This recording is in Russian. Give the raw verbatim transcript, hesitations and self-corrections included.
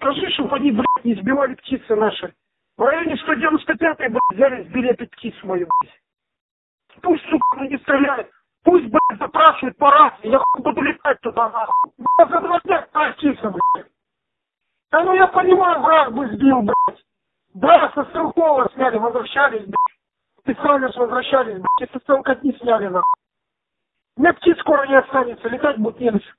Скажи, чтобы они, блядь, не сбивали птицы наши. В районе сто девяносто пятой, блядь, взяли, сбили опять птицу мою, блядь. Пусть, сука, не стреляют. Пусть, блядь, запрашивают по рации. Я хуй буду летать туда, нахуй. Я за два дня стала птица, блядь. Да ну я понимаю, враг бы сбил, блядь. Да, со стрелкова сняли, возвращались, блядь. Писали, что возвращались, блядь. И со стрелкотни сняли, нахуй. У меня птиц скоро не останется, летать будет не на чем.